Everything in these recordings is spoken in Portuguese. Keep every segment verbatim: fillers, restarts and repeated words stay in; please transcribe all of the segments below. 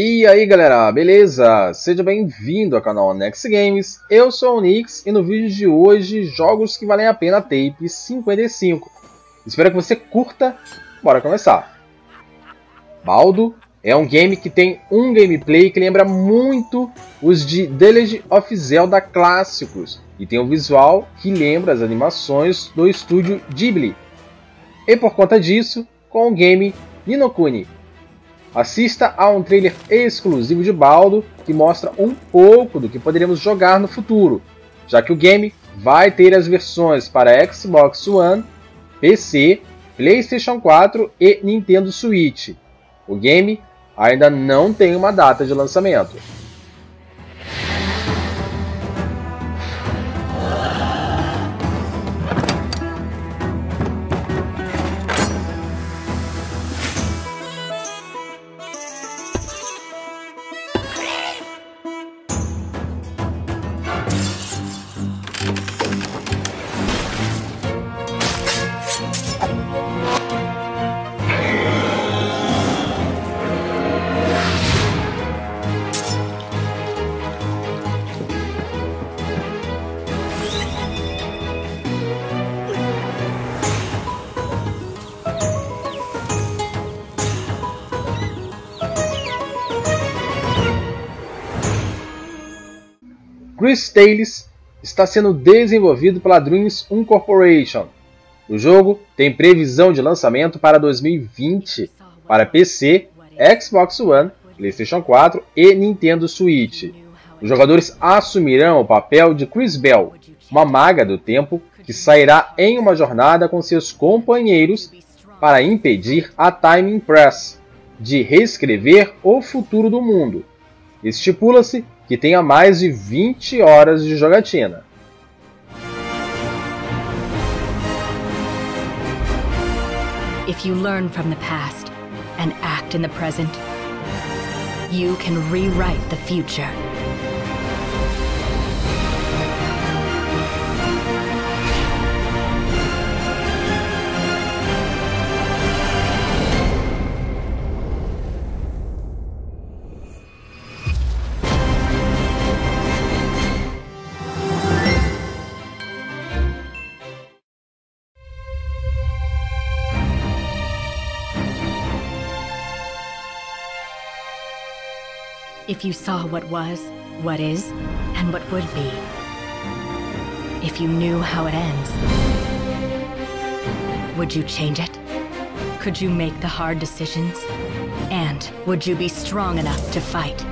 E aí galera, beleza? Seja bem-vindo ao canal Next Games, eu sou o Nyx e no vídeo de hoje, jogos que valem a pena Tape cinquenta e cinco. Espero que você curta, bora começar! Baldo é um game que tem um gameplay que lembra muito os de The Legend of Zelda clássicos e tem um visual que lembra as animações do estúdio Ghibli. E por conta disso, com o game Ni no Kuni. Assista a um trailer exclusivo de Baldo que mostra um pouco do que poderemos jogar no futuro, já que o game vai ter as versões para Xbox One, P C, PlayStation quatro e Nintendo Switch. O game ainda não tem uma data de lançamento. Cris Tales está sendo desenvolvido pela Dreams Uncorporated. O jogo tem previsão de lançamento para dois mil e vinte para P C, Xbox One, PlayStation quatro e Nintendo Switch. Os jogadores assumirão o papel de Chris Bell, uma maga do tempo que sairá em uma jornada com seus companheiros para impedir a Time Impress de reescrever o futuro do mundo. Estipula-se que tenha mais de vinte horas de jogatina. If you learn from the past and act in the present, you can rewrite the future. If you saw what was, what is, and what would be. If you knew how it ends, would you change it? Could you make the hard decisions? And would you be strong enough to fight?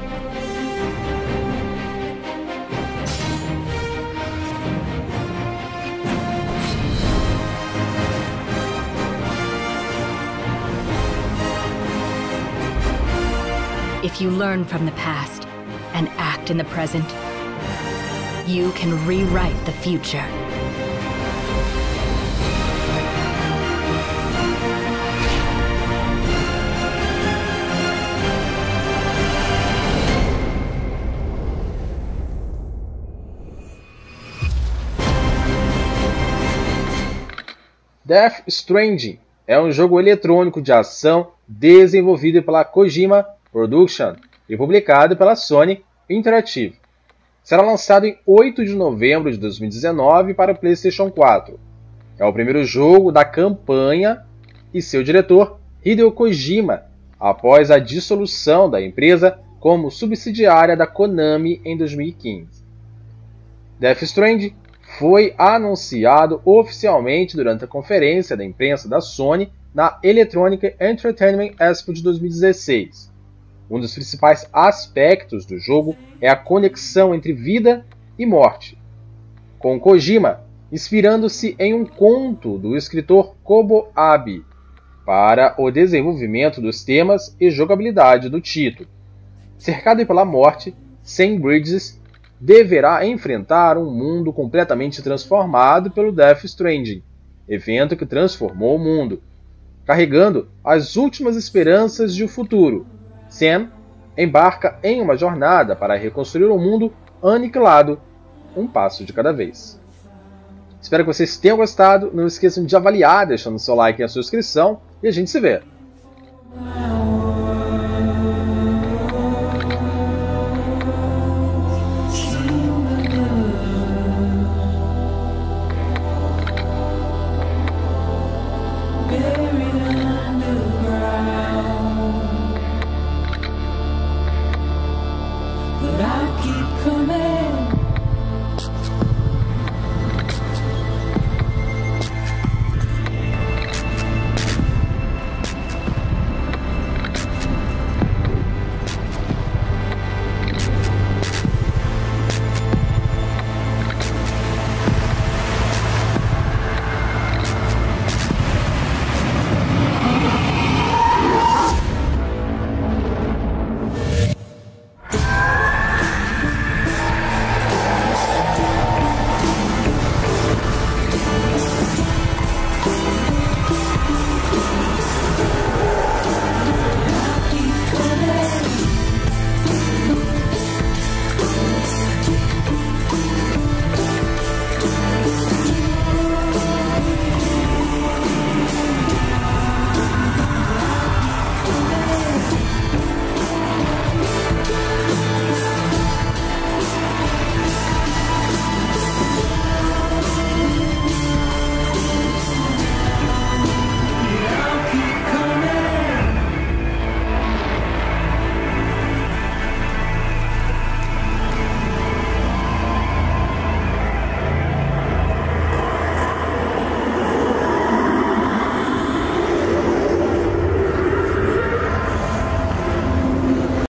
If you learn from the past and act in the present, you can rewrite the future. Death Stranding é um jogo eletrônico de ação desenvolvido pela Kojima Productions e publicado pela Sony Interactive. Será lançado em oito de novembro de dois mil e dezenove para o PlayStation quatro. É o primeiro jogo da campanha e seu diretor, Hideo Kojima, após a dissolução da empresa como subsidiária da Konami em dois mil e quinze. Death Stranding foi anunciado oficialmente durante a conferência da imprensa da Sony na Electronic Entertainment Expo de dois mil e dezesseis. Um dos principais aspectos do jogo é a conexão entre vida e morte, com Kojima inspirando-se em um conto do escritor Kobo Abe para o desenvolvimento dos temas e jogabilidade do título. Cercado pela morte, Sam Bridges deverá enfrentar um mundo completamente transformado pelo Death Stranding, evento que transformou o mundo, carregando as últimas esperanças de um futuro. Sam embarca em uma jornada para reconstruir um mundo aniquilado, um passo de cada vez. Espero que vocês tenham gostado, não esqueçam de avaliar, deixando seu like e a sua inscrição, e a gente se vê!